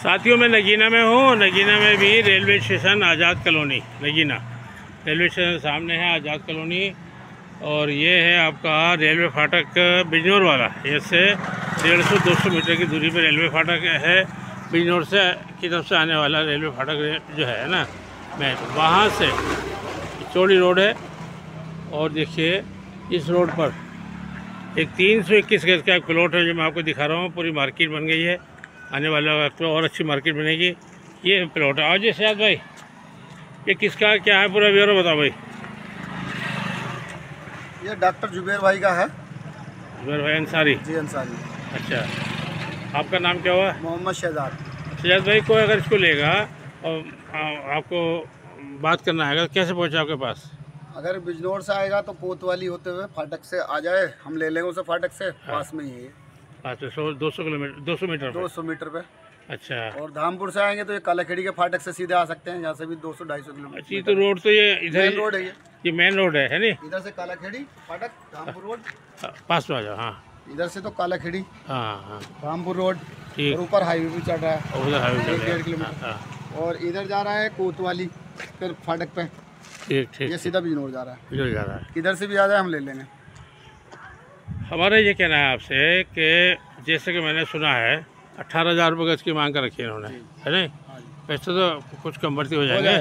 साथियों, मैं नगीना में हूँ। नगीना में भी railway station Azad colony, Nagina railway station सामने है आज़ाद कॉलोनी, और ये है आपका रेलवे फाटक बिजनौर वाला। इससे 150-200 मीटर की दूरी पर रेलवे फाटक है। बिजनौर से की तरफ से आने वाला रेलवे फाटक जो है ना, मैं वहाँ से चौड़ी रोड है। और देखिए इस रोड पर एक 321 गज का एक प्लॉट है जो मैं आपको दिखा रहा हूँ। पूरी मार्केट बन गई है, आने वाला वक्त और अच्छी मार्केट बनेगी। ये प्लॉट है। आज शहजाद भाई, ये किसका क्या है, पूरा ब्यौरा बताओ भाई। ये डॉक्टर जुबैर भाई का है, जुबैर भाई अंसारी जी, अंसारी। अच्छा, आपका नाम क्या हुआ? मोहम्मद शहजाद। शहजाद भाई, कोई अगर इसको लेगा और आपको बात करना है कैसे पहुँचा आपके पास? अगर बिजनौर से आएगा तो कोतवाली होते हुए फाटक से आ जाए, हम ले लेंगे उसे फाटक से। हाँ, पास में ही है। अच्छा, 200 मीटर पे। अच्छा, और धामपुर से आएंगे तो ये कालाखेड़ी के फाटक से सीधे आ सकते हैं, यहाँ से भी 200-250 किलोमीटर। अच्छी तो रोड तो ये इधर रोड है, ये मेन रोड है नी? इधर से कालाखेड़ी फाटक धामपुर रोड पास में आ जाओ। हाँ, इधर से तो कालाखेड़ी, हाँ, धामपुर रोड, ऊपर हाईवे भी चढ़ रहा है 1-1.5 किलोमीटर, और इधर जा रहा है कोतवाली फिर फाटक पे। ठीक, ये सीधा बिजनौर जा रहा है, बिजनौर जा रहा है। इधर से भी आ जाए, हम ले लेंगे। हमारा ये कहना है आपसे कि जैसे कि मैंने सुना है 18,000 रुपये गज की मांग कर रखी है इन्होंने, है नहीं? पैसे तो कुछ कम बढ़ती हो जाएंगे,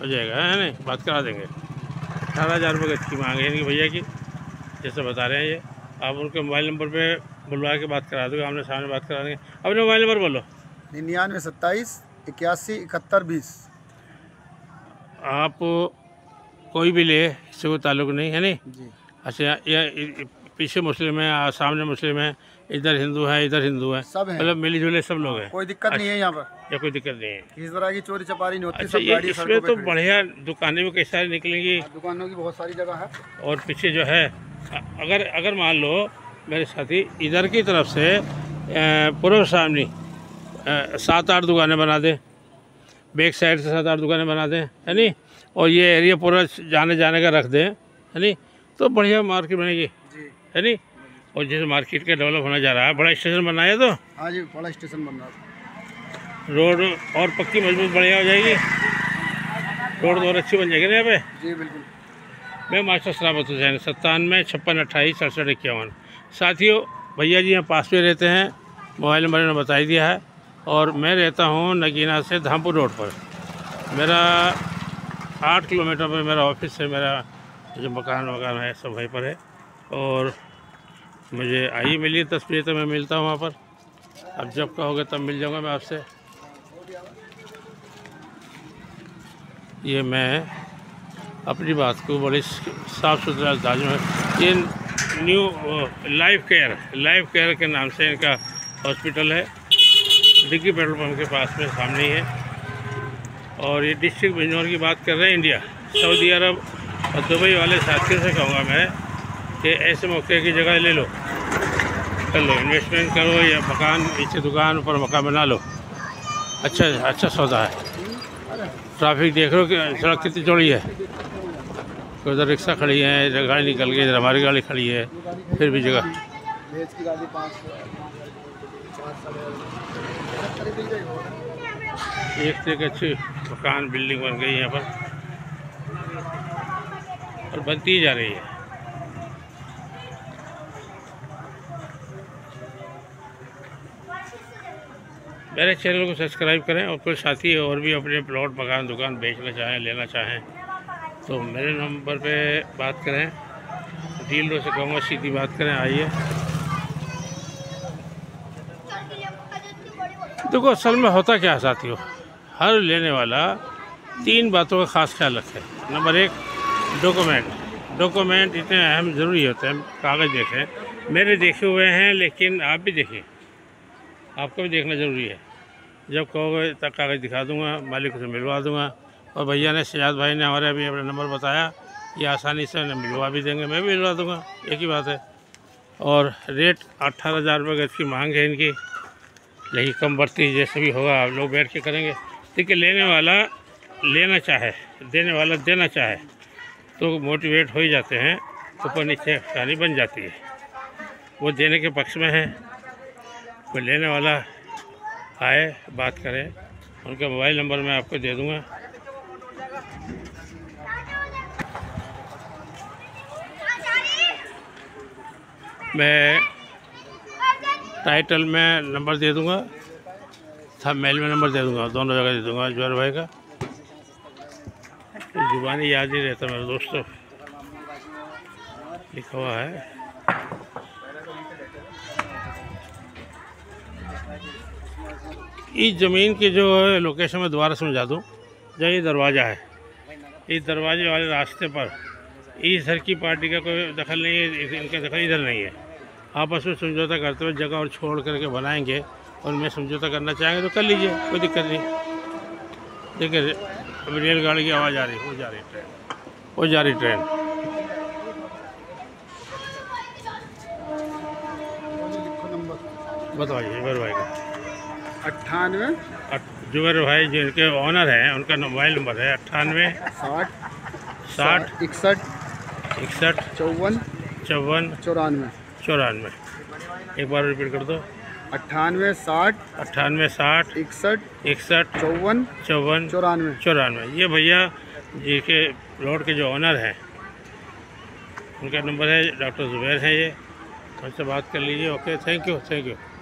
हो जाएगा, है नहीं? बात करा देंगे। 18,000 रुपये गज की मांग है इनकी भैया की, जैसे बता रहे हैं ये। आप उनके मोबाइल नंबर पर बुलवा के बात करा दोगे, आमने सामने बात करा देंगे। अपने मोबाइल नंबर बोलो। 9927817120। आप कोई भी ले, इससे कोई ताल्लुक़ नहीं है, नहीं जी। अच्छा, ये पीछे मुस्लिम है, सामने मुस्लिम है, इधर हिंदू है, इधर हिंदू है, सब है, मतलब मिली जुले सब लोग हैं, कोई दिक्कत नहीं है यहाँ पर। या कोई दिक्कत नहीं है, किसी तरह की चोरी चपारी नहीं होती। अच्छा, सब इसमें तो बढ़िया दुकानें भी कई सारी निकलेंगी, दुकानों की बहुत सारी जगह है। और पीछे जो है, अगर मान लो मेरे साथी इधर की तरफ से पूर्व सामने 7-8 दुकानें बना दें, बैक साइड से 7-8 दुकानें बना दें, है नहीं? और ये एरिया पूरा जाने का रख दें, है नहीं? तो बढ़िया मार्केट बनेगी, है नहीं? और जैसे मार्केट का डेवलप होना जा रहा है, बड़ा स्टेशन बनाया तो। हाँ जी, बड़ा स्टेशन बन रहा है, रोड और पक्की मजबूत बढ़िया हो जाएगी, रोड और अच्छी बन जाएगी ना यहाँ पे। जी बिल्कुल। मैं मास्टर शराफत हुसैन 9756286751। साथियों, भैया जी यहाँ पास में रहते हैं, मोबाइल नंबर इन्होंने बता ही दिया है। और मैं रहता हूँ नगीना से धामपुर रोड पर, मेरा 8 किलोमीटर पर मेरा ऑफिस है, मेरा जो मकान वगैरह है सब वहीं पर है। और मुझे आइए मिलिए, तस्वीर तो मैं मिलता हूँ वहाँ पर। अब जब कहोगे तब मिल जाऊँगा मैं आपसे। ये मैं अपनी बात को बड़ी साफ़ सुथरा अंदाज में, ये न्यू लाइफ केयर के नाम से इनका हॉस्पिटल है, डिग्गी पेट्रोल पम्प के पास में सामने ही है। और ये डिस्ट्रिक्ट बिजनौर की बात कर रहे हैं। इंडिया, सऊदी अरब और दुबई वाले साथियों से कहूँगा मैं कि ऐसे मौके की जगह ले लो, कर लो, इन्वेस्टमेंट करो, या मकान नीचे दुकान ऊपर मकान बना लो। अच्छा सौदा है। ट्रैफिक देख लो कि सड़क कितनी चौड़ी है, तो उधर रिक्शा खड़ी है, इधर गाड़ी निकल गई, इधर हमारी गाड़ी खड़ी है, फिर भी जगह। एक से एक अच्छी मकान बिल्डिंग बन गई यहाँ पर, और बनती ही जा रही है। मेरे चैनल को सब्सक्राइब करें, और कोई साथी और भी अपने प्लॉट मकान दुकान बेचना चाहें, लेना चाहें, तो मेरे नंबर पे बात करें। डीलरों से कहूँगा सीधी बात करें। आइए, देखो असल में होता क्या है साथियों, हर लेने वाला 3 बातों का ख़ास ख्याल रखे। नंबर 1, डॉक्यूमेंट इतने अहम ज़रूरी होते हैं, कागज़ देखें। मेरे देखे हुए हैं, लेकिन आप भी देखें, आपको भी देखना ज़रूरी है। जब कहोगे तब कागज़ दिखा दूँगा, मालिक से मिलवा दूँगा। और भैया ने, शहजाद भाई ने हमारे अभी अपना नंबर बताया, ये आसानी से उन्हें मिलवा भी देंगे, मैं भी मिलवा दूँगा, एक ही बात है। और रेट 18,000 रुपये गज की मांग है इनकी, लेकिन कम बढ़ती जैसे भी होगा आप लोग बैठ के करेंगे। देखिए, लेने वाला लेना चाहे, देने वाला देना चाहे, तो मोटिवेट हो ही जाते हैं, ऊपर नीचे कहानी बन जाती है। वो देने के पक्ष में है, वो लेने वाला आए बात करें, उनका मोबाइल नंबर मैं आपको दे दूँगा। मैं टाइटल में नंबर दे दूँगा, सब मेल में नंबर दे दूँगा, दोनों जगह दे दूँगा ज़ुबैर भाई का। जुबानी याद ही रहता मेरे दोस्तों, लिखा हुआ है। इस ज़मीन की जो लोकेशन में दोबारा समझा दूँ, जहाँ ये दरवाज़ा है, इस दरवाजे वाले रास्ते पर इधर की पार्टी का कोई दखल नहीं है, इनका दखल इधर नहीं है। आपस में समझौता करते हुए जगह और छोड़ करके बनाएंगे, उनमें समझौता करना चाहेंगे तो कर लीजिए, कोई दिक्कत नहीं। देखिए अभी रेलगाड़ी की आवाज़ आ रही है, वो जा रही ट्रेन, वो जा रही ट्रेन। बताइए ज़ुबैर भाई का 98, ज़ुबैर भाई जो इनके ऑनर हैं, उनका मोबाइल नंबर है 98 60 61 54 94 94। एक बार रिपीट कर दो, 98 60 61 54 94। ये भैया जी के रोड के जो ऑनर हैं, उनका नंबर है, डॉक्टर ज़ुबैर हैं ये। उनसे बात कर लीजिए। Okay, thank you, thank you.